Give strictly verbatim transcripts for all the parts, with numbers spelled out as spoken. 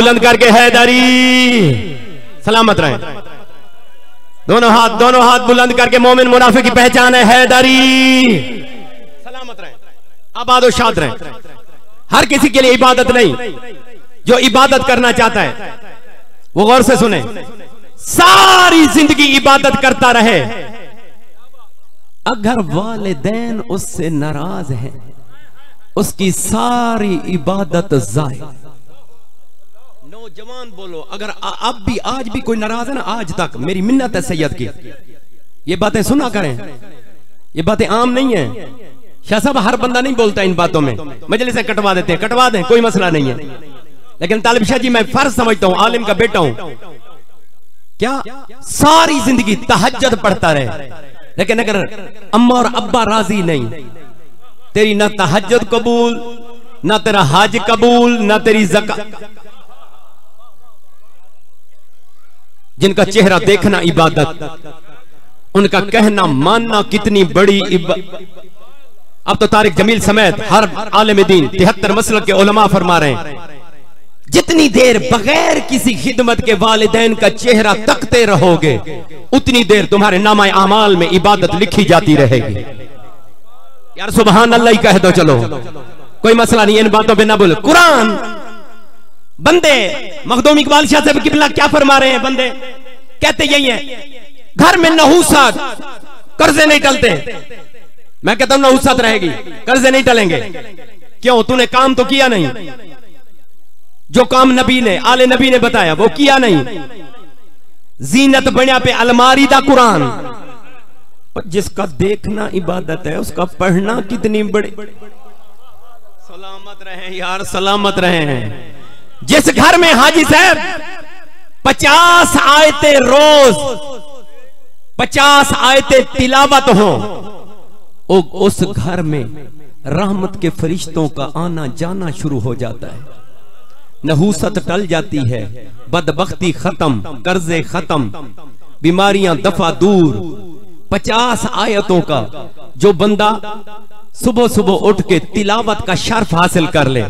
बुलंद करके हैदरी, सलामत रहे। दोनों हाथ दोनों हाथ बुलंद करके मोमिन मुनाफिक की पहचान है हैदरी, सलामत रहे, आबाद और शाद रहे। हर किसी के लिए इबादत नहीं, जो इबादत करना चाहता है वो गौर से सुने, सारी जिंदगी इबादत करता रहे। अगर वालिदैन उससे नाराज हैं, उसकी सारी इबादत जाए। नौजवान बोलो, अगर अब भी आज भी कोई नाराज है ना, आज तक मेरी मिन्नत है सैयद की, ये बातें सुना करें, ये बातें आम नहीं है। शाह साहब हर बंदा नहीं बोलता इन बातों में, मजलिस से कटवा देते हैं, कटवा दें, कोई मसला नहीं है। लेकिन तालिब शाह जी मैं फर्ज समझता हूं, आलिम का बेटा हूं, क्या सारी जिंदगी तहज्जुद पढ़ता रहे, लेकिन अगर अम्मा और अब्बा राजी नहीं, तेरी ना तहज्जुद कबूल, ना तेरा हज कबूल, ना तेरी ज़कात। जिनका चेहरा देखना इबादत, उनका कहना मानना कितनी बड़ी इबादत। अब तो तारिक जमील समेत हर आलिम दीन तिहत्तर मसलक के उलमा फरमा रहे हैं, जितनी देर बगैर किसी खिदमत के वालिदैन का चेहरा तकते रहोगे, उतनी देर तुम्हारे नामाए आमाल में इबादत लिखी जाती रहेगी। यार सुबहान अल्लाह ही कह दो, चलो कोई मसला नहीं, इन बातों पे ना बोलो। कुरान बंदे मखदूम इकबाल शाह साहब किबला क्या फरमा रहे हैं, बंदे कहते यही है, घर में नहूसा कर्जे नहीं टलते। मैं कहता हूं नहूसत रहेगी, कर्जे नहीं टलेंगे। क्यों? तूने काम तो किया नहीं, जो काम नबी ने आले नबी ने बताया वो किया नहीं। जीनत बनिया पे अलमारी दा कुरान, पर जिसका देखना इबादत है उसका पढ़ना कितनी बड़ी। सलामत रहे यार, सलामत रहे हैं। जिस घर में हाजी साहब पचास आयते रोज पचास आयते तिलावत हो, उस घर में रहमत के फरिश्तों का आना जाना शुरू हो जाता है, नहूसत टल जाती है, बदबख्ती खत्म, कर्जे खत्म, बीमारियां दफा दूर। पचास आयतों का जो बंदा सुबह सुबह उठ के तिलावत का शर्फ हासिल कर ले।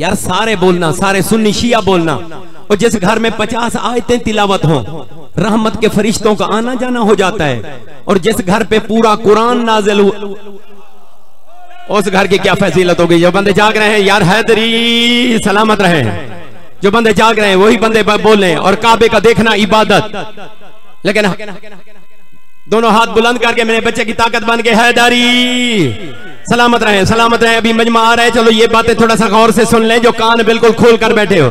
यार सारे बोलना, सारे सुन्नी शिया बोलना। और जिस घर में पचास आयतें तिलावत हों, रहमत के फरिश्तों का आना जाना हो जाता है। और जिस घर पे पूरा कुरान नाजिल हो, उस घर की क्या फजीलत होगी। जो बंदे जाग रहे हैं यार हैदरी, सलामत रहे। जो बंदे जाग रहे हैं वही बंदे बोले। और काबे का देखना इबादत, लेकिन दोनों हाथ बुलंद करके मेरे बच्चे की ताकत बन के हैदरी, सलामत रहे, सलामत रहे। अभी मजमा आ रहा है, चलो ये बातें थोड़ा सा गौर से सुन लें, जो कान बिल्कुल खोल कर बैठे हो।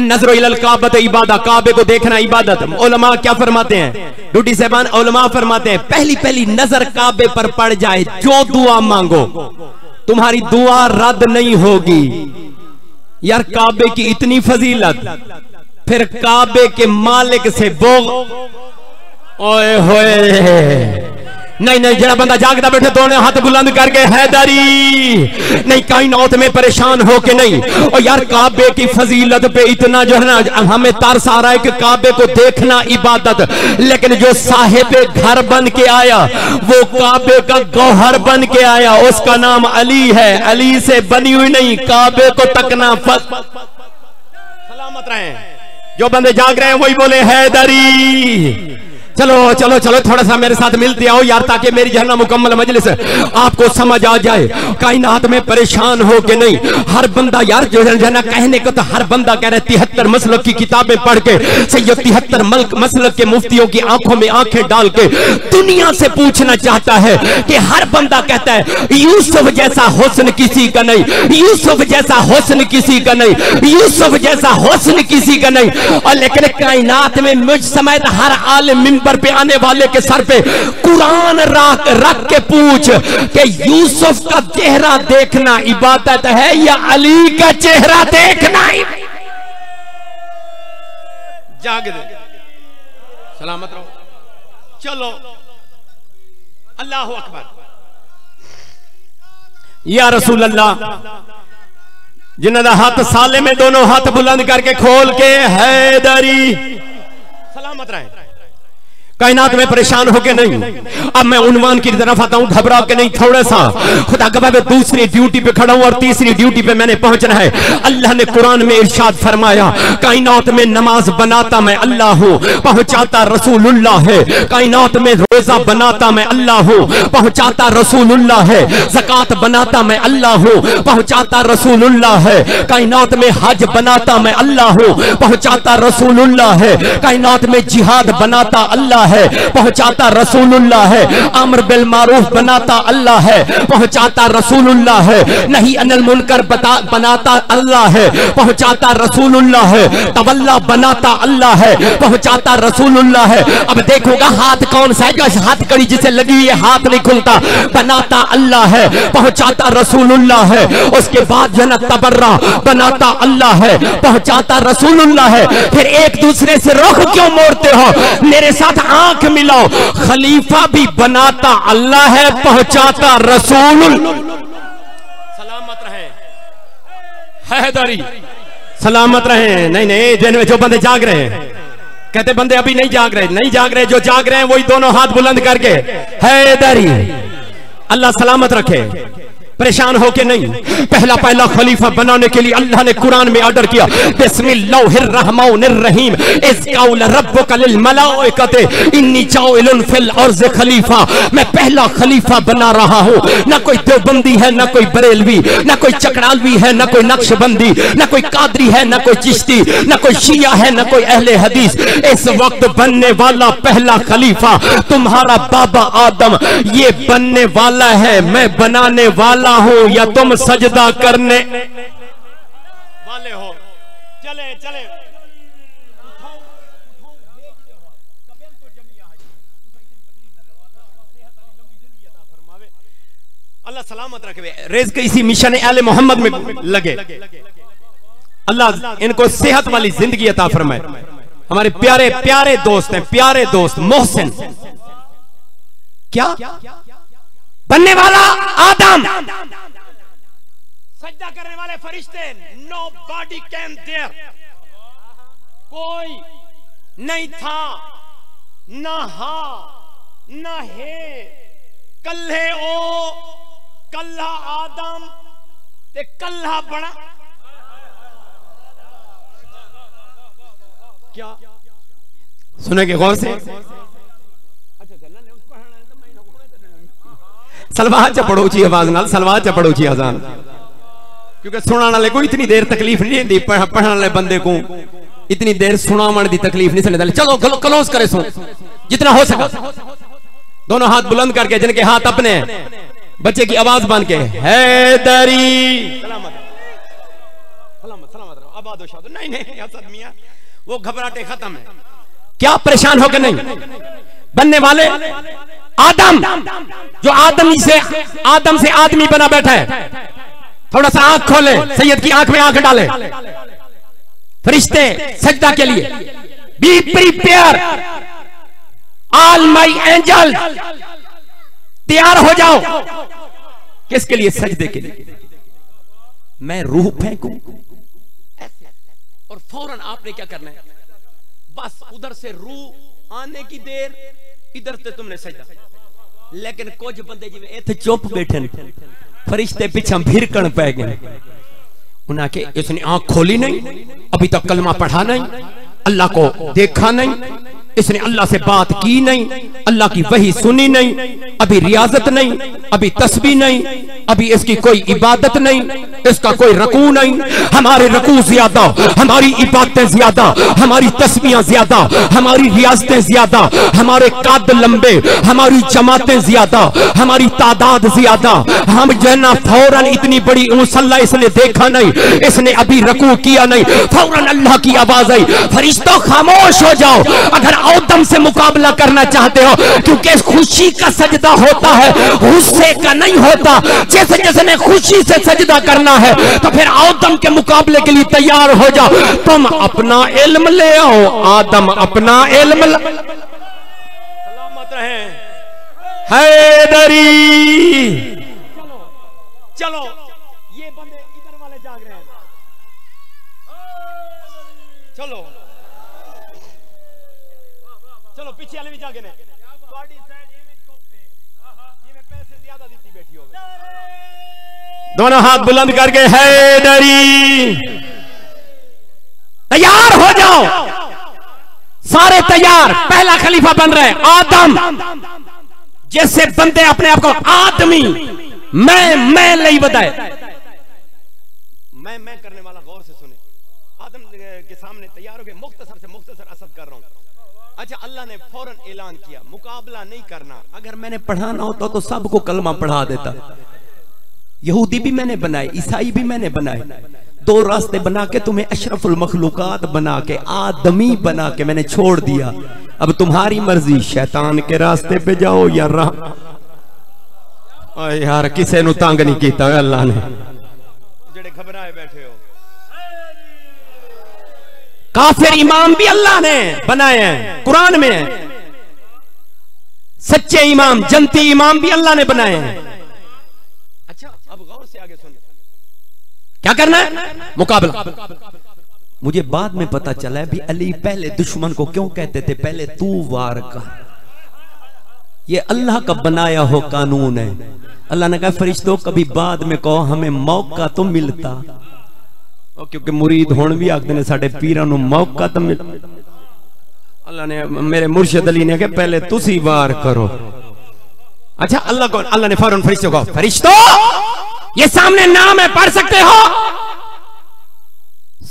नजर इलाबत इबादत, काबे को देखना इबादत। उलमा क्या फरमाते हैं, डूटी साहबान उलमा फरमाते हैं, पहली पहली नजर काबे पर पड़ जाए, जो दुआ मांगो तुम्हारी दुआ रद्द नहीं होगी। यार काबे की इतनी फजीलत, फिर काबे के मालिक से वो ओए होए। नहीं नहीं, जरा बंदा जागता बैठे, दोनों हाथ बुलंद करके हैदरी। नहीं कायनात में परेशान होके नहीं। और यार काबे की फजीलत पे इतना जो है ना, हमें तरस आ रहा है कि काबे को देखना इबादत, लेकिन जो साहिब घर बन के आया वो काबे का गौहर बन के आया। उसका नाम अली है, अली से बनी हुई नहीं। काबे को तकना फत, सलामत रहे। जो बंदे जाग रहे हैं वही बोले हैदरी। चलो चलो चलो, थोड़ा सा मेरे साथ मिलते आओ यार, ताकि मेरी जहना मुकम्मल मजलिस आपको समझ आ जाए। कायनात में परेशान हो के नहीं। हर बंदा यार जो जहना, कहने को तो हर बंदा कह रहे, तिहत्तर मसलक की किताबें पढ़ के, सैयद तिहत्तर मल्क मसलक के मुफ्तियों की आंखों में आंखें डाल के दुनिया से पूछना चाहता है कि हर बंदा कहता है यूसुफ जैसा हुस्न किसी का नहीं, यूसुफ जैसा हुस्न किसी का नहीं, यूसुफ जैसा हुस्न किसी का नहीं। और लेकिन कायनात में मुझ समेत हर आलिम पर पे आने वाले के सर पे कुरान रख रख के पूछ कि यूसुफ का चेहरा देखना इबादत है या अली का चेहरा देखना। जाग दे, सलामत रहो। चलो अल्लाह अकबर या रसूल अल्लाह। जिन्होंने हाथ साले में, दोनों हाथ बुलंद करके खोल के हैदरी, सलामत रहे। कायनात में परेशान हो के नहीं। अब मैं उन्वान की तरफ आता हूं, घबरा के नहीं, थोड़ा सा खुदा गवाह मैं दूसरी ड्यूटी पे खड़ा हूं और तीसरी ड्यूटी पे मैंने पहुंचना है। अल्लाह ने कुरान में इरशाद फरमाया, कायनात में नमाज बनाता मैं अल्लाह हूं, पहुंचाता रसूलुल्लाह है। कायनात में रोजा बनाता मैं अल्लाह हूं, पहुंचाता रसूलुल्लाह है। ज़कात बनाता मैं अल्लाह हूं, पहुंचाता रसूलुल्लाह है। कायनात में हज बनाता मैं अल्लाह हूं, पहुंचाता रसूलुल्लाह है। कायनात में जिहाद बनाता अल्लाह है, पहुंचाता रसूलुल्लाह है। अमर बिल मारूफ बनाता अल्लाह है, पहुंचाता रसूलुल्लाह है। नहीं अनिल मुनकर बनाता अल्लाह है, पहुंचाता रसूलुल्लाह है। तवल्ला बनाता अल्लाह है, पहुंचाता रसूलुल्लाह है। अब देखोगा हाथ कौन सा है, हाथ कड़ी जिसे लगी ये हाथ नहीं खुलता, बनाता अल्लाह है, पहुंचाता रसूलुल्लाह है। उसके बाद जना तबर्रा बनाता अल्लाह है, पहुंचाता रसूलुल्लाह है। फिर एक दूसरे से रुख क्यों मोड़ते हो, मेरे साथ आंख मिलाओ। खलीफा भी बनाता अल्लाह है, पहुंचाता रसूल। सलामत रहे हैदरी, सलामत रहे। नहीं नहीं, दिन में जो बंदे जाग रहे हैं, कहते बंदे अभी नहीं जाग रहे, नहीं जाग रहे। जो जाग रहे हैं वही दोनों हाथ बुलंद करके हैदरी। अल्लाह सलामत रखे, परेशान होके नहीं। पहला पहला खलीफा बनाने के लिए अल्लाह ने कुरान में ऑर्डर किया, बिस्मिल्लाहिर्रहमानिर्रहीम इज़ क़ाल रब्बुका लिल मलाइकते इन्नी जाइलुन फिल अर्ज़ खलीफा। मैं पहला खलीफा बना रहा हूँ। ना कोई देवबंदी है, ना कोई बरेलवी, ना कोई चकड़ालवी है, ना कोई नक्शबंदी, ना कोई कादरी है, ना कोई चिश्ती, ना कोई शिया है, ना कोई अहले हदीस। इस वक्त बनने वाला पहला खलीफा तुम्हारा बाबा आदम ये बनने वाला है। मैं बनाने वाला हो या तुम सजदा करने वाले हो। चले चले अल्लाह सलामत रखे, रिज़्क़ इसी मिशन आले मोहम्मद में लगे। अल्लाह इनको सेहत वाली जिंदगी अता फरमाए। हमारे प्यारे प्यारे दोस्त हैं, प्यारे दोस्त मोहसिन, क्या बनने वाला आदम, सजदा करने वाले फरिश्ते। नो बॉडी कैन देयर, कोई नहीं था, ना हा ना हे। कल्हे ओ कल्हा आदम ते कल्हा बना, क्या सुने के गौर से। सलवार च पड़ोची आवाज नाल, सलवार च पड़ोची आजान, क्योंकि सुनाने वाले को इतनी देर तकलीफ नहीं दी, पढ़ने वाले बंदे को इतनी देर सुनावण दी तकलीफ नहीं सुन। चलो क्लोज करे सुन जितना हो सका, दोनों हाथ बुलंद करके, जिनके हाथ अपने बच्चे की आवाज बन के हैदरी। नहीं नहीं, वो घबराहटे खत्म है। क्या परेशान होकर नहीं बनने वाले आदम, जो आदम से आदम से आदमी बना बैठा है। थोड़ा सा आंख खोले, सैयद की आंख में आंख डाले। फरिश्ते सजदा के लिए, be prepare all my angel, तैयार हो जाओ। किसके लिए? सजदे के लिए। मैं रूह फेंकू और फौरन आपने क्या करना है, बस उधर से रूह आने की देर, इधर से तुमने सजदा। लेकिन कुछ बंदे जिवें इत्थे चुप बैठे, फरिश्ते पीछे भिरकण पै गए। उन्हें के इसने आंख खोली नहीं, अभी तक कलमा पढ़ा नहीं, अल्लाह को देखा नहीं, इसने अल्लाह से बात की नहीं, अल्लाह की वही सुनी नहीं, अभी रियाजत नहीं, अभी तस्बीह नहीं, अभी इसकी कोई इबादत नहीं, इसका कोई रकू नहीं। हमारे रकू ज्यादा, हमारी इबादतें ज्यादा, हमारी तस्बीहें ज्यादा, हमारी रियाजतें ज्यादा, हमारे कद लंबे, हमारी जमातें ज्यादा, हमारी तादाद ज्यादा। हम जना फौरन इतनी बड़ी मुसल्ला इसने देखा नहीं, इसने अभी रकू किया नहीं, फौरन अल्लाह की आवाज आई, फरिश्तों खामोश हो जाओ अगर आदम से मुकाबला करना चाहते हो। क्योंकि खुशी का सजदा होता है, गुस्से का नहीं होता। जैसे जैसे खुशी से सजदा करना है तो फिर आदम के मुकाबले के लिए तैयार हो जाओ। तुम अपना इल्म ले आओ, आदम अपना इल्म ल... सलामत रहे हैदरी। चलो ये बंदे इधर वाले जाग रहे हैं, चलो चलो पीछे वाले भी जाके ने पैसे ज्यादा दी बैठी हो। दोनों हाथ बुलंद करके हैदरी तैयार हो जाओ, सारे तैयार। पहला खलीफा बन रहे आदम, जैसे बंदे अपने आप को आदमी मैं मैं नहीं बताए मैं मैं करने वाला, गौर से सुने। आदम के सामने तैयार हो गए, मुख्तसर से मुख्तसर असद कर रहा हूं। अच्छा, अल्लाह ने फौरन ऐलान किया मुकाबला नहीं करना। अगर मैंने पढ़ाना होता तो सबको कलमा पढ़ा देता। यहूदी भी मैंने बनाए, ईसाई भी मैंने बनाए, दो रास्ते बना के तुम्हें अशरफुल मखलूकात बना के आदमी बना के मैंने छोड़ दिया। अब तुम्हारी मर्जी, शैतान के रास्ते पे जाओ या राह। यार किसे नु तंग नहीं किया अल्लाह ने। जेड़े घबराए बैठे हो, काफिर इमाम भी अल्लाह ने बनाए हैं, कुरान में है। सच्चे इमाम, जनती इमाम भी अल्लाह ने बनाए हैं। अच्छा, अब गौर से आगे सुन, क्या करना है? मुकाबला। मुझे बाद में पता चला है भी अली पहले दुश्मन को क्यों कहते थे पहले तू वार का। ये अल्लाह का बनाया हो कानून है। अल्लाह ने कहा फरिश्तों कभी बाद में कहो हमें मौका तो मिलता, क्योंकि मुरीद होने भी आखते हैं साढ़े पीरां नूं मौका तो मिल। अल्लाह ने मेरे मुर्शिद अली ने कहा पहले तुसी वार करो। अच्छा, अल्लाह को अल्लाह ने फौरन फरिश्तों को, फरिश्तों ये सामने नाम है पढ़ सकते हो।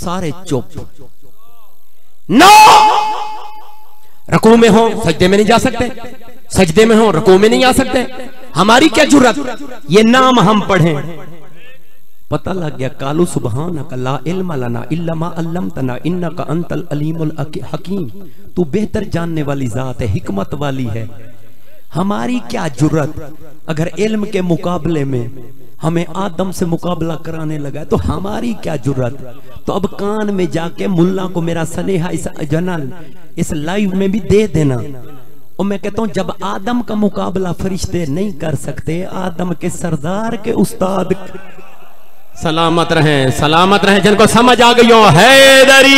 सारे चुप, नो रकू में हो सजदे में नहीं जा सकते, सजदे में हो रकू में नहीं आ सकते, हमारी क्या जुर्रत ये नाम हम पढ़े। पता लग गया कालू सुबहानक ला इल्म लना इल्ला मा अल्लमतना इन्नका अंतल अलीमुल हकीम। तू बेहतर जानने वाली जात है, हिकमत वाली है। हमारी क्या जुर्रत अगर इल्म के मुकाबले में हमें आदम से मुकाबला कराने लगा तो हमारी क्या जुर्रत। तो अब कान में जाके मुल्ला को मेरा सनेहा इस जनाल इस लाइव में भी दे देना। और मैं कहता हूं जब आदम का मुकाबला फरिश्ते नहीं कर सकते, आदम के सरदार के उस्ताद। सलामत रहें, सलामत रहें। जिनको समझ आ गई हो हैदरी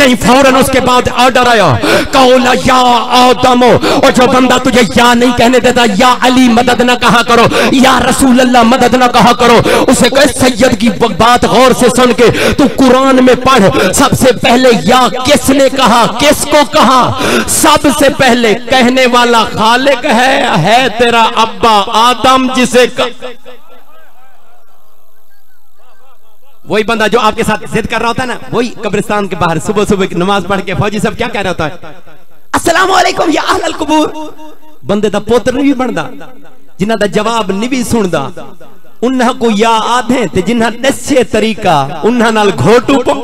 नहीं। फौरन उसके बाद ऑर्डर आया कौला या आदम, और जो बंदा तुझे या नहीं कहने देता या अली मदद ना कहा करो, या रसूल अल्लाह मदद ना कहा करो, उसे कहे सैयद की बात गौर से सुन के तू कुरान में पढ़। सबसे पहले या किसने कहा, किसको कहा? सबसे पहले कहने वाला खालिक है, है तेरा अब्बा आदम, जिसे वही बंदा जो आपके साथ जिद कर रहा होता है ना, वही कब्रिस्तान के बाहर सुबह सुबह नमाज पढ़ के फौजी साहब क्या कह रहा होता है, अस्सलाम वालेकुम या अहल कबूर। बंदे का पोत्र नहीं बनता जिन्हों का जवाब नहीं भी सुनता, उन्होंने को या आधे ते जिन्हें दस्से तरीका उन्होंने नाल घोटू पो।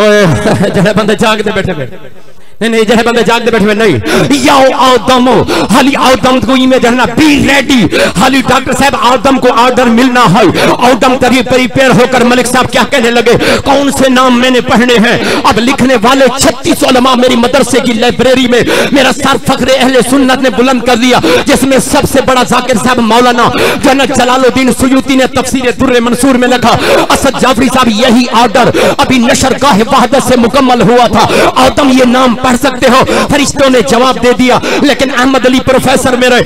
ओए जड़े बंदे जागते बैठे बैठे नहीं नहीं जहे बंदे जागते बैठे नहीं। या आदम हाली आदम को इमेज रहना, बी रेडी। हाली डॉक्टर साहब आदम को ऑर्डर मिलना है, आदम तभी प्रिपेयर होकर मलिक साहब क्या कहने लगे कौन से नाम मैंने पढ़ने हैं। अब लिखने वाले छत्तीस उलमा मेरी मदरसे की लाइब्रेरी में, मेरा सर फखरे अहले सुन्नत ने बुलंद कर दिया, जिसमें सबसे बड़ा जाकिर साहब मौलाना जनक जलालुद्दीन सुयूती ने तफसीर दुर्र मंसूर में लिखा। असद जाफरी साहब यही ऑर्डर अभी नशरगाह वहदत से मुकम्मल हुआ था, आदम ये नाम सकते हो। फरिश्तों ने जवाब दे दिया, लेकिन अहमद अली प्रोफेसर मेरे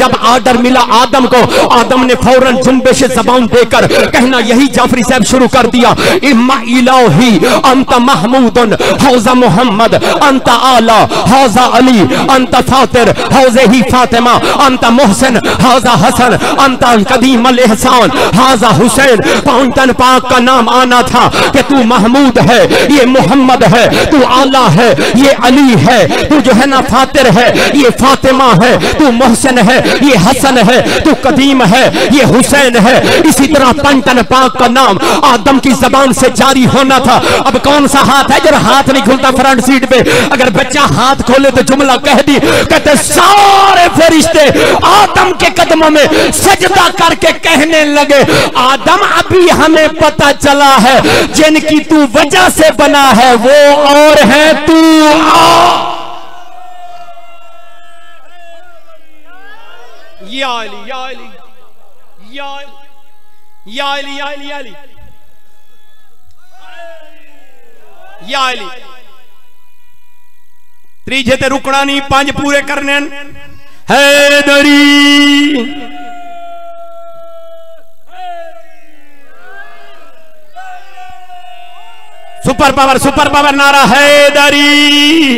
जब ऑर्डर मिला आदम को, आदम ने फौरन जुम्बेश ज़बान देकर कहना यही जाफरी साहब शुरू कर दिया, इम्मा इलाही अंता महमूदन हौजा मोहम्मद अंता आला हौजा अली अंता फातिर हौजे ही फातिमा अंता मोहसिन हौजा हसन अंता कदीम अल एहसान हौजा हुसैन। फाउंटेन पाक का नाम आना था कि तू महमूद है, ये मोहम्मद है, तू आला है, ये अली है, तू जो है ना फातिर है, ये फातिमा है, तू मोहसिन है, ये हसन है, तू कदीम है, ये हुसैन है। इसी तरह पंटन पाक का नाम आदम की जबान से जारी होना था। अब कौन सा हाथ है जरा हाथ नहीं खुलता फ्रंट सीट पे, अगर बच्चा हाथ खोले तो जुमला कह दी, कहते सारे फरिश्ते आदम के कदमों में सजदा करके कहने लगे आदम अभी हमें पता चला है जिनकी तू वजह से बना है वो और है तू। या अली या अली या अली या अली या अली या अली या अली त्रीजे ते रुकना नहीं, पांच पूरे करने है दरी। सुपर पावर सुपर पावर नारा है दरी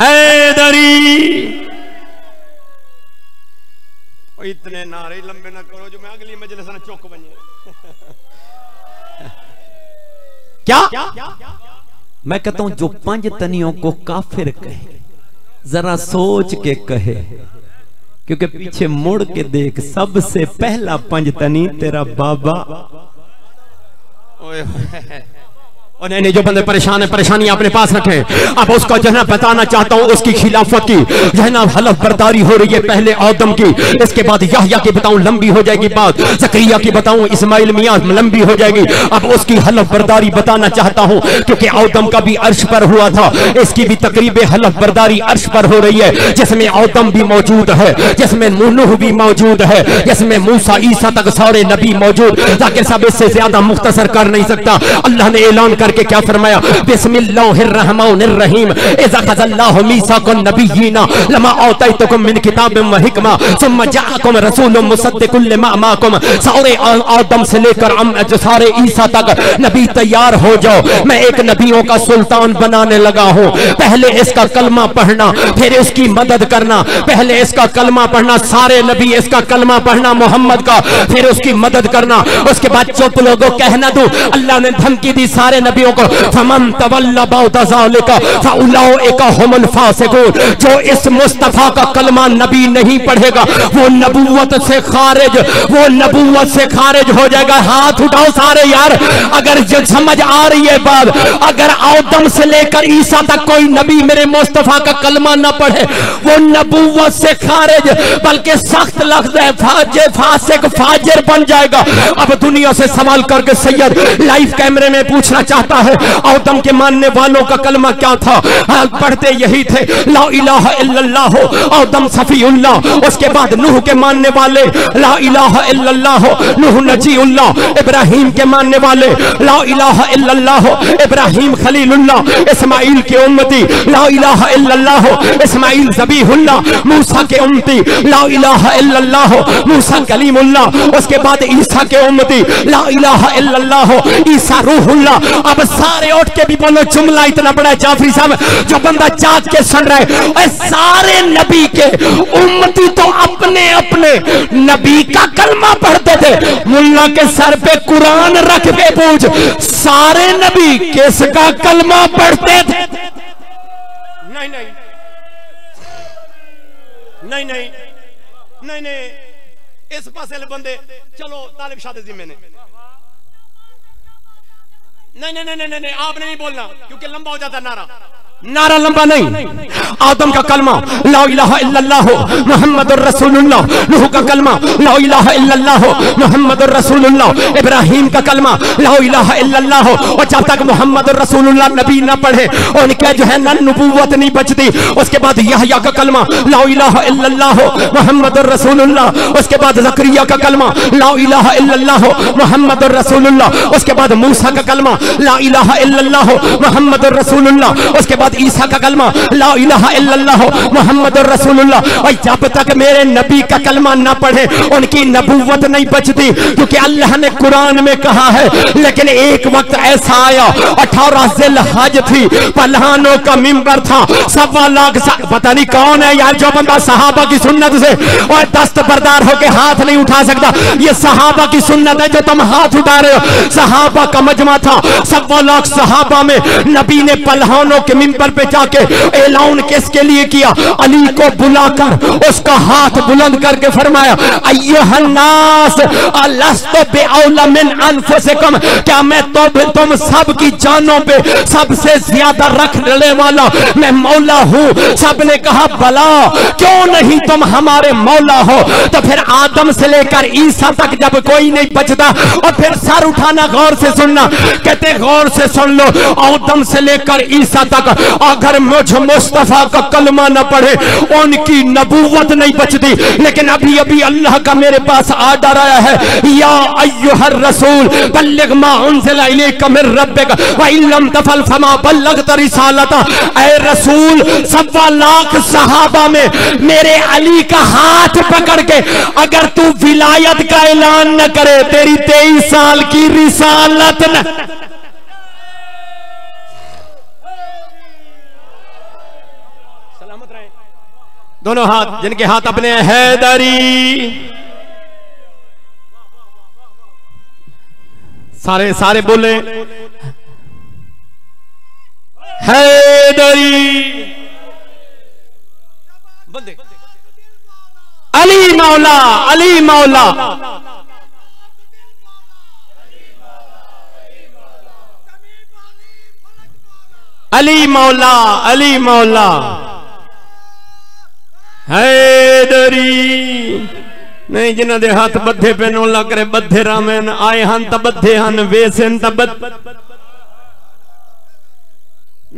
है दरी। इतने नारे लंबे ना करो जो मैं अगली मजलिस ना चौक बन क्या? क्या? क्या मैं कहता हूं जो पांच तनियों को काफिर कहे जरा सोच के कहे, क्योंकि पीछे मुड़ के देख सबसे पहला पंज तनी तेरा बाबा। और नहीं नहीं जो बंदे परेशान है परेशानी अपने पास रखें। अब उसको जनाब बताना चाहता हूँ उसकी खिलाफत की जनाब हलफ बर्दारी हो रही है पहले औदम की, इसके बाद यहया की बताऊं लंबी हो जाएगी बात, जकरिया की बताऊं इस्माइल मियां लंबी हो जाएगी। अब उसकी हलफ बर्दारी बताना चाहता हूँ क्योंकि औदम का भी अर्श पर हुआ था, इसकी भी तकरीब हलफ बर्दारी अर्श पर हो रही है, जिसमें औदम भी मौजूद है, जिसमें नूह भी मौजूद है, जिसमें मूसा ईसा तक सारे नबी मौजूद। जाकिर साहब इससे ज्यादा मुख्तसर कर नहीं सकता। अल्लाह ने ऐलान कर के क्या फरमाया, बिस्मिल्लाहिर्रहमानिर्रहीम इज़ा क़ज़ल्लाहु मीसाक़न नबिय्यीना लमा आतयतकुम मिन किताबिम व हिकमा सुम्मा जाअकुम रसूलुम मुसद्दिकुल लिमा माअकुम। सारे आदम से लेकर सारे ईसा तक नबी तैयार हो जाओ, मैं एक नबियों का सुल्तान बनाने लगा हूँ। पहले इसका कलमा पढ़ना फिर इसकी मदद करना, पहले इसका कलमा पढ़ना सारे नबी इसका कलमा पढ़ना मोहम्मद का, फिर उसकी मदद करना। उसके बाद चुप लोगों कहना दो, अल्लाह ने धमकी दी सारे नबी को, फमन तवल्ला बाउदाजालिका फाउलाइका हुमुल फासिकून। जो इस मुस्तफा का कलमा नबी नहीं पढ़ेगा वो नबूवत से खारिज, वो नबूवत से खारिज हो जाएगा। हाथ उठाओ सारे यार अगर समझ आ रही है बात। अगर आदम से लेकर ईसा तक कोई नबी मेरे मुस्तफा का कलमा ना पढ़े वो नबूवत से खारिज, बल्कि सख्त लफ्ज है फाजे फासिक फाजिर बन जाएगा। अब दुनिया से सवाल करके सैयद लाइव कैमरे में पूछना चाहता है औदम के मानने वालों का कलमा क्या था? हाँ, पढ़ते यही थे ला इलाहा इल्लल्लाह हो औदम सफीउल्लाह। उसके बाद नूह के मानने वाले ला इलाहा इल्लल्लाह हो नूह नजीउल्लाह। इब्राहिम के मानने वाले ला इलाहा इल्लल्लाह हो इब्राहिम खलीलुल्लाह। इस्माइल के उम्मती ला इलाहा इल्लल्लाह हो इस्माइल ज़बीहुल्लाह। मूसा के उम्मती ला इलाहा इल्लल्लाह हो मूसा कलीमुल्लाह। उसके बाद ईसा के उम्मती ला इलाहा इल्लल्लाह हो ईसा रूहुल्लाह। अब सारे उठ के भी बोलो जुमला इतना बड़ा है जाफरी साहब जो बंदा जाग के सुन रहे है। सारे नबी के उम्मती तो अपने अपने नबी का कलमा पढ़ते थे। मुल्ला के सर पे कुरान रख के पूछ सारे नबी किसका कलमा पढ़ते थे? नहीं नहीं नहीं नहीं नहीं नहीं इस पासे बंदे चलो तालिब शाह जी मैंने नहीं नहीं नहीं नहीं नहीं आपने नहीं बोलना क्योंकि लंबा हो जाता नारा। नारा लंबा नहीं। आदम का कलमा ला इलाहा इल्लल्लाह मुहम्मदुर रसूलुल्लाह। नूह का कलमा ला इलाहा इल्लल्लाह मुहम्मदुर रसूलुल्लाह। इब्राहिम का कलमा ला इलाहा इल्लल्लाह। और जब तक मुहम्मदुर रसूलुल्लाह नबी ना पढ़े उनके जो है ना नबूवत नहीं बचती। उसके बाद यहया का कलमा ला इलाहा इल्लल्लाह मुहम्मदुर रसूलुल्लाह। उसके बाद ज़करिया का कलमा ला इलाहा इल्लल्लाह मुहम्मदुर रसूलुल्लाह। उसके बाद मूसा का कलमा ला इलाहा इल्लल्लाह मुहम्मदुर रसूलुल्लाह। उसके बाद ईसा का कलमा ला इलाहा इल्लल्लाह मुहम्मदुर रसूलुल्लाह। और जब तक मेरे नबी का कलमा ना पढ़े उनकी नबूवत नहीं बचती, क्योंकि अल्लाह ने कुरान में कहा है। लेकिन एक वक्त ऐसा आया अठारह ज़िलहज थी, पल्हानों का मिंबर था, सवा लाख पता नहीं कौन है यार जो बंदा सहाबा की सुन्नत से और दस्तबरदार होकर हाथ नहीं उठा सकता। ये सहाबा की सुन्नत है जो तुम हाथ उठा रहे हो। सहाबा का मजमा था, सवा लाख सहाबा में नबी ने पल्हानों के मिंबर पे जाके ऐलान किसके लिए किया? अली को बुलाकर उसका हाथ बुलंद करके फरमाया अय्युहन्नास अलस्तु बिऔला मिन अनफुसिकुम, क्या मैं तो तुम सब की जानों पे सबसे ज्यादा रखने वाला मैं मौला हूं? सबने कहा भला क्यों नहीं, तुम हमारे मौला हो। तो फिर आदम से लेकर ईसा तक जब कोई नहीं बचता और फिर सर उठाना, गौर से सुनना, कहते गौर से सुन लो। आदम से लेकर ईसा तक अगर मुझ मुस्तफ़ा का कलमा न पढ़े उनकी नबूवत नहीं बचती। लेकिन अभी अभी अल्लाह का मेरे पास आर्डर आया है, या अय्युहर रसूल बल्लिग मा उनज़िला इलैका मिर रब्बिका व इन लम तफअल फमा बल्लगता रिसालतह। ऐ रसूल, सवा लाख सहाबा में मेरे अली का हाथ पकड़ के अगर तू विलायत का ऐलान न करे तेरी तेईस साल की रिसालत न। दोनों हाथ जिनके हाथ अपने हैदरी, सारे सारे बोले हैदरी। बंदे अली मौला, अली मौला। अली मौला, अली मौला, हैदरी। नहीं जिन्हों के हाथ बधे पे नौला करे बधे रामेन आए हन तो बधे हन वेसन तो बद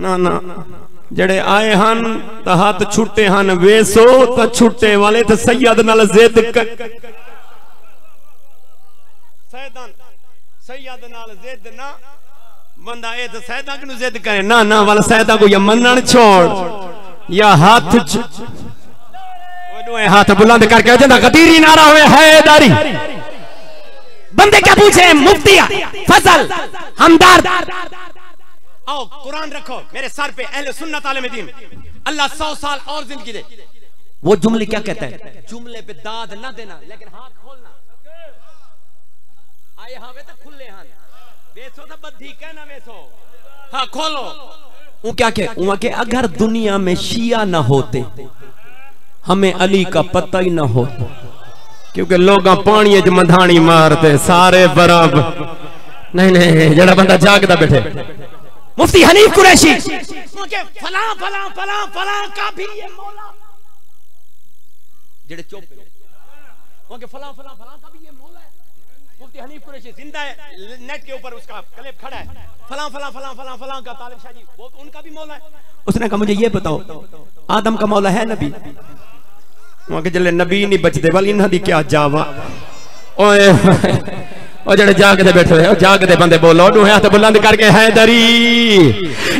ना ना जड़े आए हन तो हाथ छुट्टे हन वेसो तो छुट्टे वाले तो सैयद नाल जिद कर सैयदन सैयद नाल जिद ना बंदा ए तो सैयदा को जिद करे ना ना वाला सैयदा को या मनन छोड़ या हाथ दोए हाथ बुलंद करके हो जाता कदीरी नारा हुए हैदरी। बंदे क्या पूछे मुफ्तिया फजल हमदार, आओ कुरान रखो मेरे सर पे, अहले सुन्नत आलम दीन, अल्लाह सौ साल और जिंदगी दे। वो जुमले क्या कहता है, जुमले पे दाद ना देना लेकिन हाथ खोलना। आए हावे तो खुले हाथ वेसो तो बद्धी कहना वेसो हाँ खोलो। वो क्या कहे, वो के अगर दुनिया में शिया ना होते हमें अली का पता ही ना हो, क्योंकि लोग पानी मधानी मारते सारे बराबर। नहीं नहीं जड़ा बंदा जागता बैठे मुफ्ती हनीफ कुरैशी फला फला फला फला का भी ये मौला जड़े चुप ओके फला फला फला का भी ये मौला है। मुफ्ती हनीफ कुरैशी जिंदा है, नेट के ऊपर उसका क्लिप खड़ा है। फला फला फला फला फला का तालिब शाह जी वो उनका भी मौला है। उसने कहा मुझे ये बताओ आदम का मौला है नबी? जले नबी नहीं बचते वाल इन्ह की क्या जावा। और जड़े जागते बैठे हो जागते बंदे बोलो डूहे हाथ बुलंद करके हैदरी।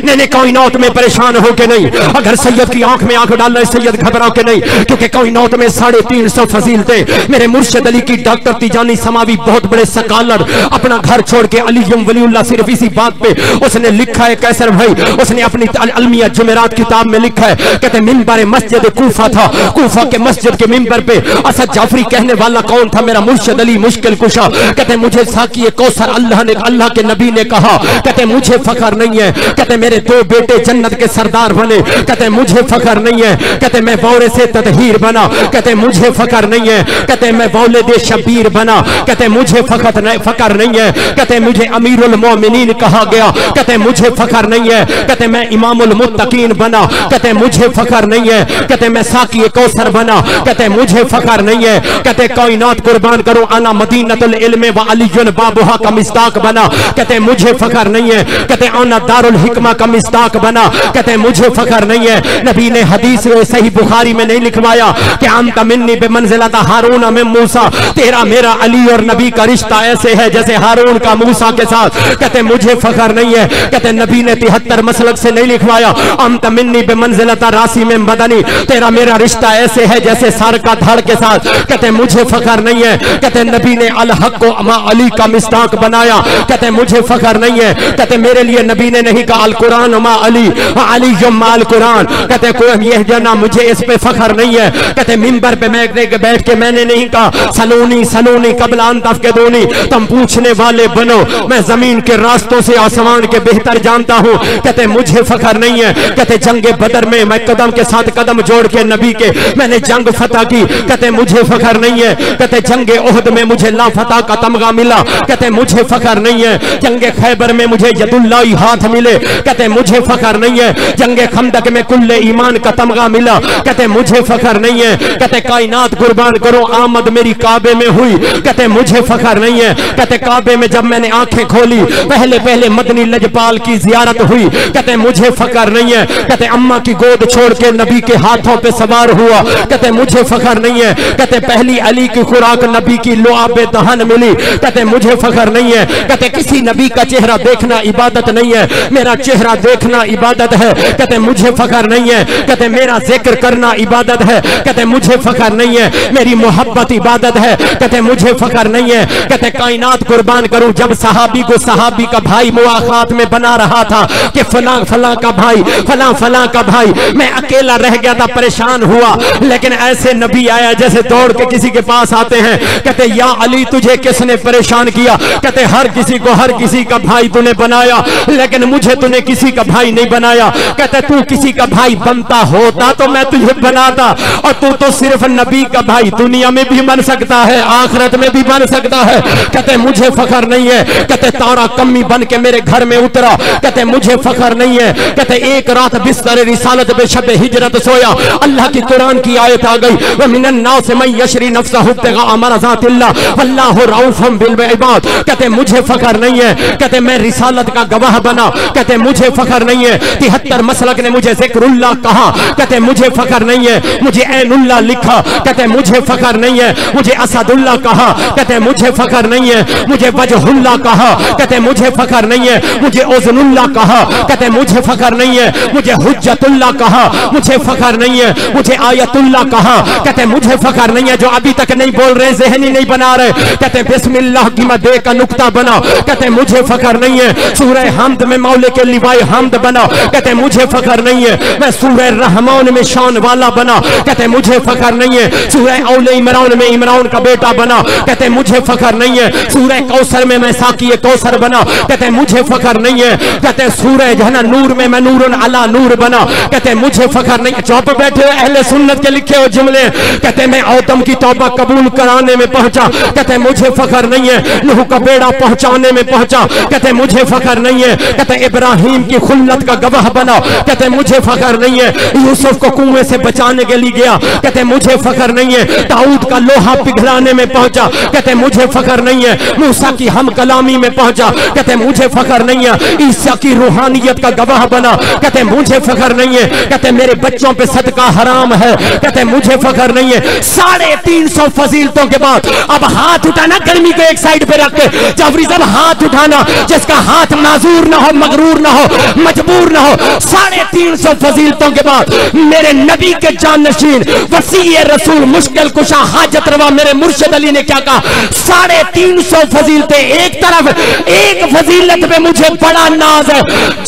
नहीं नहीं कायनात में परेशान हो के नहीं, अगर सैयद की आंख में आंख डालना सैयद घबराओ के नहीं, क्योंकि कायनात में साढ़े तीन सौ फजीलतें मेरे मुर्शिद अली की डॉक्टर तिजानी समावी बहुत बड़े सकालर अपना घर छोड़ के अली वलीउल्लाह सिर्फ इसी बात पे उसने लिखा है। कैसर भाई उसने अपनी अलमिया जुमेरात किताब में लिखा है, कहते मिंबर मस्जिद कूफा था, कूफा के मस्जिद के मिंबर पे असद जाफरी कहने वाला कौन था, मेरा मुर्शिद अली मुश्किल कुशा। कहते साकी कौसर अल्लाह ने अल्लाह के नबी ने कहा, कहते मुझे फखर नहीं है, कहते मेरे दो बेटे जन्नत के सरदार बने, कहते मुझे फखर नहीं है, कहते मैं बौरे से ततहीर बना, कहते मुझे फखर नहीं है, कहते मैं बौले दे शबीर बना, कहते मुझे फखर नहीं फखर नहीं है, कहते मुझे अमीरुल मोमिनीन कहा गया, कहते मुझे फखर नहीं है, कहते मैं इमामुल मुत्तकीन बना, कहते मुझे फखर नहीं है, कहते मैं साकी कौसर बना, कहते मुझे फखर नहीं है, कहते कायनात कुर्बान करो आना मदीनतुल इल्म व अली बाबुहा का मिस्ताक बना, कहते मुझे फखर नहीं है, कहते आना दारुल हिकमा का मिस्ताक बना, कहते मुझे फखर नहीं है। नबी ने हदीस में सही बुखारी में नहीं लिखवाया कि अंत मिन्नी बिमंज़िलता हारून में मूसा, तेरा मेरा अली और नबी का रिश्ता ऐसे है जैसे हारून का मूसा के साथ, कहते मुझे फखर नहीं है। कहते नबी ने तिहत्तर मसलक से नहीं लिखवाया अंत मिन्नी बिमंज़िलता रासिम बदनी, तेरा मेरा रिश्ता ऐसे है जैसे सर का धड़ के साथ, कहते मुझे फखर नहीं है। कहते नबी ने अल हक को अली का मिस्ताक बनाया, कहते मुझे फखर नहीं है। कहते मेरे लिए नबी ने नहीं कहा अल कुरान उमा अली अली युमा अल कुरान, कहते यह जना मुझे इस पे फखर नहीं है। कहते मिंबर पे मैं बैठ के मैंने नहीं कहा सलूनी सलूनी कबला अन तफक़िदूनी, तुम पूछने वाले बनो, मैं जमीन के रास्तों से आसमान के बेहतर जानता हूँ, कहते मुझे फखर नहीं है। कहते जंग बदर में मैं कदम के साथ कदम जोड़ के नबी के मैंने जंग फतह की, कहते मुझे फखर नहीं है। कहते जंग ओहद में मुझे लाफतह का तमगा मिला, मिला, कहते मुझे फखर नहीं है जंगे खैबर में मुझे यदुल्लाही हाथ मिले, कहते मुझे फखर नहीं है जंगे खंदक में कुल्ले ईमान का तमगा मिला, कहते मुझे फखर नहीं है, कहते कायनात कुर्बान करो आमद मेरी काबे में हुई, कहते मुझे फखर नहीं है, कहते काबे में जब मैंने आंखें खोली पहले पहले मदनी लजपाल की जियारत हुई, कहते मुझे फखर नहीं है, कहते अम्मा की गोद छोड़ के नबी के हाथों पे सवार हुआ, कहते मुझे फखर नहीं है, कहते पहली अली की खुराक नबी की लुआबे दहन मिली, कहते मुझे फखर नहीं है, कहते किसी नबी का चेहरा देखना इबादत नहीं है, मेरा चेहरा देखना इबादत है, कहते मुझे फखर नहीं है, कहते मेरा जिक्र करना इबादत है, कहते मुझे फखर नहीं है, मेरी मोहब्बत इबादत है, कहते मुझे फखर नहीं है, कहते कायनात कुर्बान करूं जब सहाबी को सहाबी का भाई मुआखात में बना रहा था कि फलां फलां का भाई फलां फलां का भाई, मैं अकेला रह गया था परेशान हुआ, लेकिन ऐसे नबी आया जैसे दौड़ के किसी के पास आते हैं, कहते या अली तुझे किसने परेशान किया, कहते हर किसी को हर किसी का भाई तूने बनाया लेकिन मुझे तूने किसी का भाई नहीं बनाया, कहते तू किसी का भाई बनता होता तो मैं तुझे बनाता, और तू तो सिर्फ नबी का भाई दुनिया में भी बन सकता है आखिरत में भी बन सकता है, कहते मुझे फखर नहीं है, कहते तारा कमी बन के मेरे घर में उतरा, कहते मुझे फखर नहीं है, कहते एक रात बिस्तर रिसालत पे शब हिजरत सोया, अल्लाह की कुरान की आयत आ गई, व मिनन नास मैं यशरी नफ्सहु बिगा अमर जातिल्लाह वल्लाहु रऊफुम बिल इबाद, कहते मुझे फखर नहीं है, कहते मैं रिसालत का गवाह बना, कहते मुझे फखर नहीं है, तिहत्तर मसलक ने मुझे जिक्रुल्लाह कहा, कहते मुझे फखर नहीं है, मुझे ऐनुल्लाह लिखा, कहते मुझे फखर नहीं है, मुझे असदुल्लाह कहा, कहते मुझे फखर नहीं है, मुझे वजहुल्लाह कहा, कहते मुझे फखर नहीं है, मुझे उजनुल्लाह कहा, कहते मुझे फखर नहीं है, मुझे हुज्जतुल्लाह कहा, मुझे फखर नहीं है, मुझे आयतुल्लाह कहा, कहते मुझे फखर नहीं है, जो अभी तक नहीं बोल रहे ज़हनी नहीं बना रहे, कहते बिस्मिल्लाह की मदे का नुक्ता बना, कहते मुझे फखर नहीं है, सूरह हमद में मौले के लिवाए हमद बना, कहते मुझे फखर नहीं है, मैं सूरह रहमान में शान वाला बना, कहते मुझे फखर नहीं है, सूरह औले इमरान में इमरान का बेटा बना, कहते मुझे फखर नहीं है, सूरह कौसर में मैं साकी कौसर बना, कहते मुझे फखर नहीं है, कहते सूरह जहना नूर में मैं नूरन अला नूर बना, कहते मुझे फखर नहीं है, चौप बैठे अहले सुन्नत के लिखे हो जुमले, कहते मैं औतम की तौबा कबूल कराने में पहुंचा, कहते मुझे फखर नहीं है, नूह का बेड़ा पहुंचाने में पहुंचा, कहते मुझे फखर नहीं है, कहते इब्राहिम की खुल्लत का गवाह बना, कहते मुझे फखर नहीं है, यूसुफ को कुएं से बचाने के लिए गया, कहते मुझे फखर नहीं है, दाऊद का लोहा पिघलाने में पहुंचा, कहते मुझे फखर नहीं है, मूसा की हम कलामी में पहुंचा, कहते मुझे फखर नहीं है, ईसा की रूहानियत का गवाह बना, कहते मुझे फखर नहीं है, कहते मेरे बच्चों पे सदका हराम है, कहते मुझे फखर नहीं है, साढ़े तीन सौ फजीलतों के बाद अब हाथ उठाना, गर्मी को एक साइड पे रख के जाफरी साहब हाथ उठाना, जिसका हाथ नाजूर ना हो मगरूर ना हो मजबूर ना हो, साढ़े तीन सौ फजीलतों के बाद मेरे नबी के जानशीन वसीए रसूल मुश्किल कुशा हाजत रवा मेरे मुर्शिद अली ने क्या कहा, साढ़े तीन सौ फजीलतें एक तरफ, एक फजीलत पे मुझे बड़ा नाज है,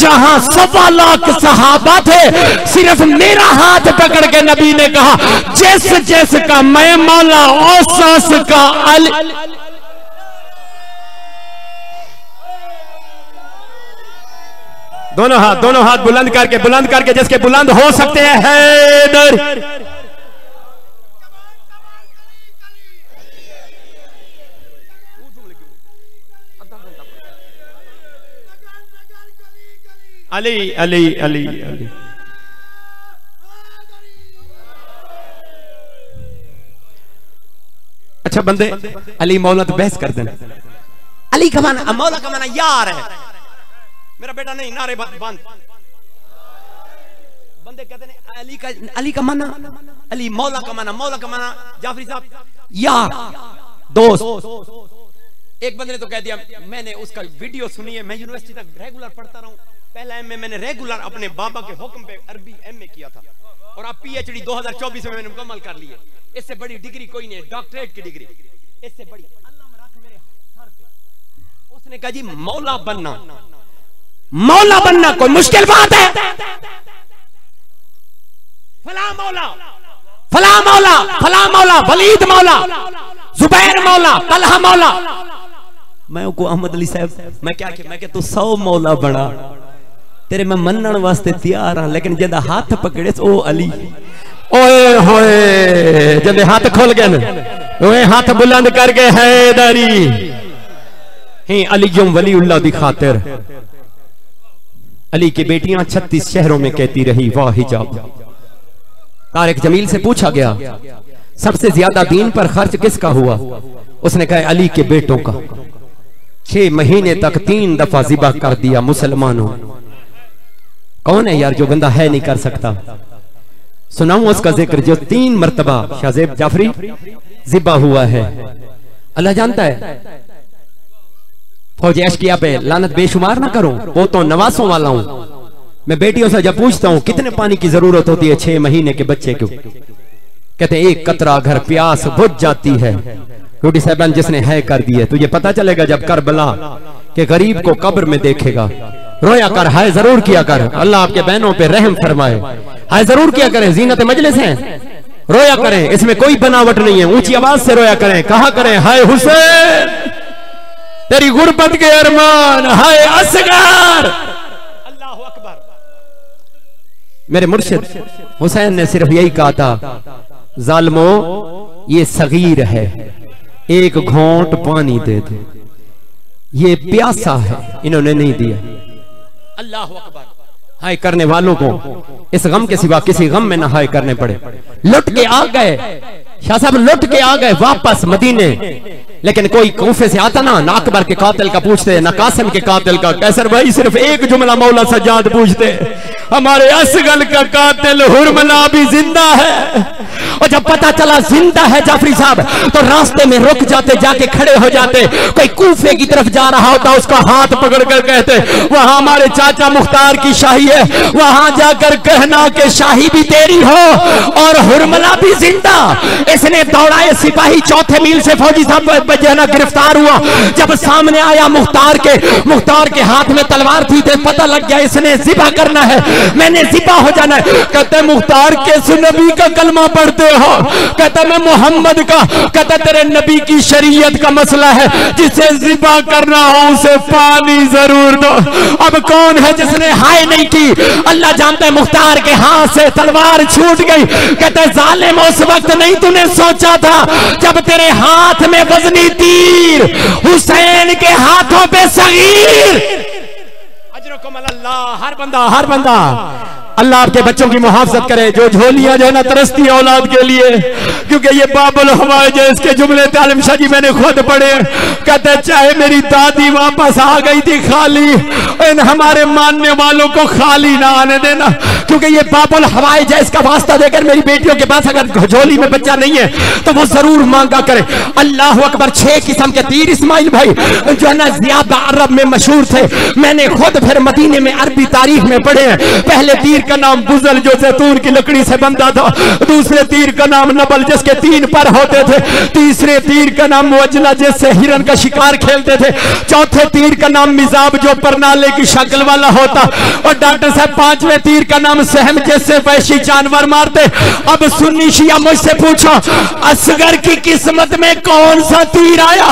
जहां सवा लाख सहाबा थे सिर्फ मेरा हाथ पकड़ के नबी ने कहा जिस जिस का मैं मौला औसास का अल, दोनों हाथ दोनों हाथ बुलंद करके बुलंद करके जिसके बुलंद हो सकते हैं हैदर, अली अली अली अली, अच्छा बंदे अली मौला तो बहस कर देना, अली का माना मौला का माना यार है, मेरा बेटा नहीं नारे बंद, बंदे कहते हैं अली का अली का माना अली मौला का माना मौला का माना जाफरी साहब यार दोस्त, एक बंदे ने तो कह दिया मैंने उसका वीडियो सुनी है, मैं यूनिवर्सिटी तक रेगुलर पढ़ता रहा हूँ, पहला एम ए मैंने रेगुलर अपने बाबा के हुक्म पे अरबी एम ए किया था, और अब पी एच डी दो हजार चौबीस में मैंने मुकम्मल कर ली है, इससे बड़ी डिग्री कोई नहीं है, डॉक्टरेट की डिग्री इससे बड़ी, अल्लाह रख मेरे सर पे, उसने कहा जी मौला बनना, मौला बनना कोई मुश्किल बात है, फला मौला फला मौला फला मौला वलीद मौला जुबैर मौला तलहा मौला, मैं उनको अहमद अली साहब मैं क्या मैं क्या तू सौ मौला बना, तेरे मैं मनन वास्ते तैयार हाँ, लेकिन जिंदा हाथ पकड़े ओ अली, ओए होए जिंदे हाथ खोल गए, हाथ बुलंद करके हैदरी हैं अलीम वलीउल्लाह दी खातिर। अली की बेटियां छत्तीस शहरों में कहती रही वाह हिजाब। तारिक जमील से पूछा गया सबसे ज्यादा दीन पर खर्च किसका हुआ? उसने कहा अली के बेटों का। छह महीने तक तीन दफा जिबा कर दिया मुसलमानों। कौन है यार जो बंदा है नहीं कर सकता? सुनाऊं उसका जिक्र जो तीन मरतबा शाहजेब जाफरी जिबा हुआ है। अल्लाह जानता है फौज एशकिया पे लानत बेशुमार ना करो, वो तो नवासों वाला हूं। मैं बेटियों से जब पूछता हूं कितने पानी की जरूरत होती है छह महीने के बच्चे को, कहते हैं एक कतरा घर प्यास बुझ जाती है। रोटी साहबान जिसने है कर दी है तुझे पता चलेगा जब करबला के गरीब को कब्र में देखेगा। रोया कर हाय जरूर किया कर, अल्लाह आपके बहनों पे रहम फरमाए। हाय जरूर किया करें, जीनत मजलिस है रोया करें, इसमें कोई बनावट नहीं है। ऊंची आवाज से रोया करें, कहा करें हाय हुसैन तेरी गुर्बत के अरमान, हाय असगर। अल्लाह अकबर। मेरे मुर्शिद हुसैन ने सिर्फ यही कहा था, जालिमो ये सगीर है एक घोंट पानी दे दे, ये प्यासा है, इन्होंने नहीं दिया। अल्लाह अकबर। हाय करने वालों को इस गम के सिवा किसी गम में ना हाय करने पड़े। लुट के आ गए शाह साहब, लुट के आ गए वापस मदीने, लेकिन कोई कोफे से आता ना ना अकबर के कातिल का पूछते, ना कासिम के कातिल का। कैसर भाई सिर्फ एक जुमला मौला सज्जाद पूछते, हमारे असगल का कातिल हुरमला भी जिंदा है। और जब पता चला जिंदा है जाफरी साहब तो रास्ते में रुक जाते, जाके खड़े हो जाते। कोई कूफे की तरफ जा रहा होता उसका हाथ पकड़कर कहते वहां हमारे चाचा मुख्तार की शाही है, वहां जाकर कहना कि शाही भी तेरी हो और हुरमला भी जिंदा। इसने दौड़ाए सिपाही, चौथे मील से फौजी साहब जाना गिरफ्तार हुआ। जब सामने आया मुख्तार के, मुख्तार के हाथ में तलवार थी, पता लग गया इसने जिबा करना है, मैंने जिबा हो जाना है। कहते मुख्तार किस नबी का कलमा पढ़ते हो? कहता मैं मोहम्मद का। कहता तेरे नबी की शरीयत का मसला है, जिसे जिबा करना हो उसे पानी जरूर दो। अब कौन है जिसने हाय नहीं की? अल्लाह जानता है मुख्तार के हाथ से तलवार छूट गई। कहता जालिम उस वक्त नहीं तूने सोचा था जब तेरे हाथ में वजनी तीर, हुसैन के हाथों पे सगीर। हर बंदा हर बंदा अल्लाह आपके बच्चों की मुहाफ़िज़त करे। जो झोलियां जो है ना तरसती औलाद के लिए, क्योंकि ये बाबुल हवाइज इसके जुमले तालिम शाह जी मैंने खुद पढ़े। कहते चाहे मेरी दादी वापस आ गई थी खाली, इन हमारे मानने वालों को खाली ना आने देना, क्योंकि ये बाबुल हवाइज इसका वास्ता देकर मेरी बेटियों के पास अगर झोली में बच्चा नहीं है तो वो जरूर मांगा करे। अल्लाह अकबर। छह किस्म के तीर इस्माइल भाई जो है ना ज्यादा अरब में मशहूर थे, मैंने खुद फिर मदीने में अरबी तारीख में पढ़े हैं। पहले तीर का नाम बुजल जो जैतून की लकड़ी से बनता था, दूसरे तीर का नाम नबल जिसके तीन पर होते थे, तीसरे तीर का नाम मुअज्जला जिससे हिरन का शिकार खेलते थे, चौथे तीर का नाम मिजाब जो परनाले की शक्ल वाला होता, और डॉक्टर साहब पांचवें तीर का नाम सहम जिससे वैशी जानवर मारते। अब सुन्नी शिया मुझसे पूछो असगर की किस्मत में कौन सा तीर आया?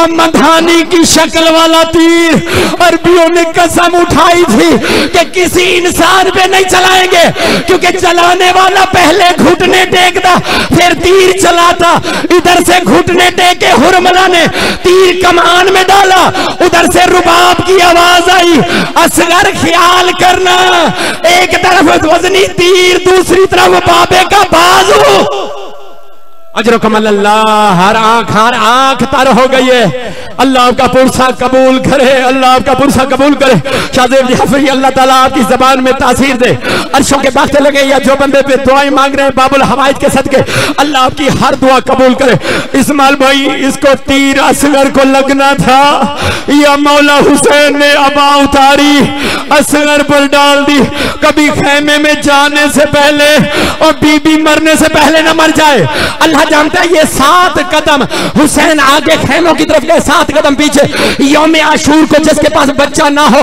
और मधानी की शक्ल वाला तीर अरबियों ने कसम उठाई थी कि किसी इंसान पे नहीं चलाएंगे, क्योंकि चलाने वाला पहले घुटने टेकता फिर तीर चलाता। इधर से घुटने टेके हुरमला ने तीर कमान में डाला, उधर से रुबाब की आवाज आई। असगर ख्याल करना, एक तरफ वजनी तीर, दूसरी तरफ बाबे का बाजू। अजरकमल्लाह। हर आंख हर आंख तर हो गई है। अल्लाह आपका पुरसा कबूल करे, अल्लाह आपका पुरसा कबूल करे। शाहजेब जाफरी अल्लाह ताला आपकी जबान में तासीर दे। अर्शों के बातें लगे या जो बंदे पे दुआएं मांग रहे हैं बाबुल हवाइज के सदके अल्लाह आपकी हर दुआ कबूल करे। इस्माइल भाई इसको तीर असगर को लगना था, या मौला हुसैन ने अबा उतारी असगर पर डाल दी। कभी खेमे में जाने से पहले और बीबी मरने से पहले ना मर जाए। अल्लाह जानता है ये सात कदम हुसैन आगे खेमों की तरफ गए, सात कदम पीछे। यौम आशूर को जिसके पास बच्चा ना हो,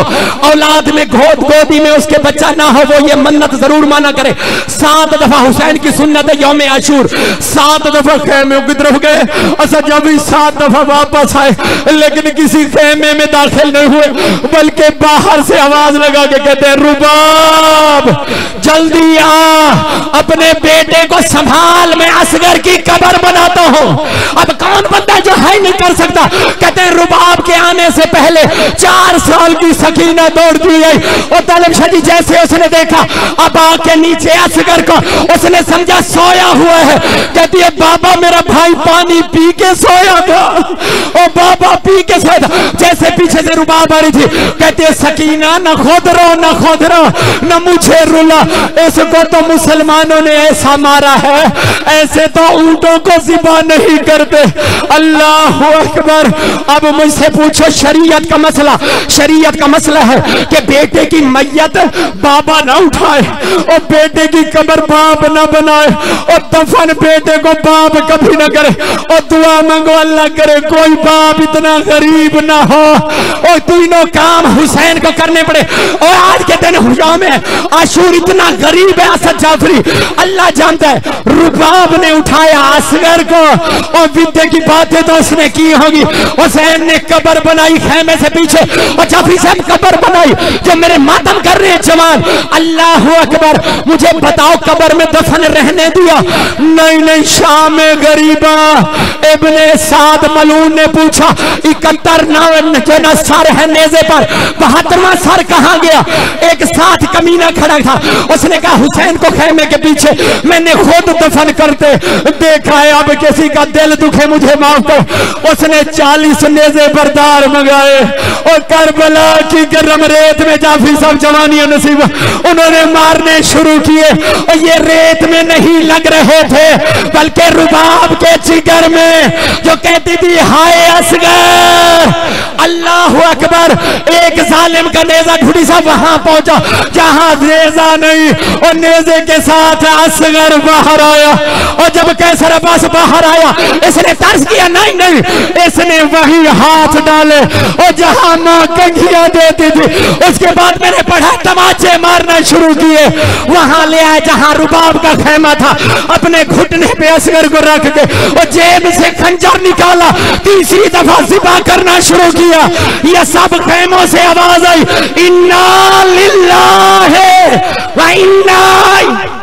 औलाद में गोद गोदी में उसके बच्चा ना हो, वो ये मन्नत जरूर माना करे। सात दफा हुसैन की सुन्नत है यौम आशूर। सात दफा खेमों की तरफ गए असद जब सात दफा वापस आए, लेकिन किसी खेमे में दाखिल नहीं हुए, बल्कि बाहर से आवाज लगा के कहते रुबाब जल्दी आ, अपने बेटे को संभाल, में असगर की कबर बनाता हूं। अब कौन बंदा जो है नहीं कर सकता। कहते हैं रुबाब के आने से पहले चार साल की सकीना दौड़ती आई। और तालिम शाह जी जैसे उसने देखा अबा के नीचे असगर को, उसने समझा सोया हुआ है। कहती है बाबा मेरा भाई पानी पी के सोया था, ओ बाबा पी के सोया था। जैसे पीछे से रुबाब आ रही थी, कहती है सकीना न खुद रो न खुद रो न मुझे रुला, इसको तो मुसलमानों ने ऐसा मारा है ऐसे तो ऊंटों को जिबा नहीं करते। अल्लाह अकबर। अब मुझसे पूछो शरीयत का मसला, शरीयत का मसला है कि बेटे की मैयत बाबा ना उठाए और बेटे की कब्र बाप ना बनाए और दफन बेटे को बाप कभी ना करे और दुआ मांगो अल्लाह करे कोई बाप इतना गरीब ना हो। और तीनों काम हुसैन को करने पड़े। और आज के दिन हुजाम है, आशूर इतना गरीब है असद जाफरी, अल्लाह जानता है। रुबाब ने उठाया असगर को और विद्या की बातें तो उसने की होगी। हुसैन ने कब्र बनाई खेमे से पीछे और जाफरी साहब कब्र बनाई जो मेरे मातम कर रहे हैं जवान। अल्लाह अकबर। मुझे बताओ कब्र में दफन रहने दिया? नहीं नहीं। शाम गरीबा इब्ने साद मलून ने पूछा इकहत्तर ना सर है नेजे पर, बहत्तरवां सर कहां गया? एक साथ कमीना खड़ा था, उसने कहा हुसैन को खेमे के पीछे मैंने खुद दफन करते देखा है, अब किसी का दिल दुखे मुझे माफ करो। उसने चालीस नेजे बरदार मंगाए और करबला की गर्म रेत में जाफी साहब जवानियों नसीब उन्होंने मारने शुरू किए और ये रेत में नहीं लग रहे थे बल्कि रुबाब के जिगर में, जो कहती थी हाय असगर। अल्लाह अकबर। एक जालिम का नेजा ढूंढी साहब वहां पहुंचा जहां नेजा नहीं और नेजे के साथ असगर बाहर आया। और जब कैसर अब्बास बाहर आया इसने तर्स किया नहीं नहीं, इसने वही हाथ डाले और जहां मां कंघिया देती थी उसके बाद मैंने पढ़ा तमाचे मारना शुरू किए। वहां ले आए जहां रुबाब का खेमा था, अपने घुटने पे असगर को रख के और जेब से खंजर निकाला, तीसरी दफा जिबा करना शुरू किया। ये सब खेमों से आवाज आई इन्ना लिल्लाह व इन्ना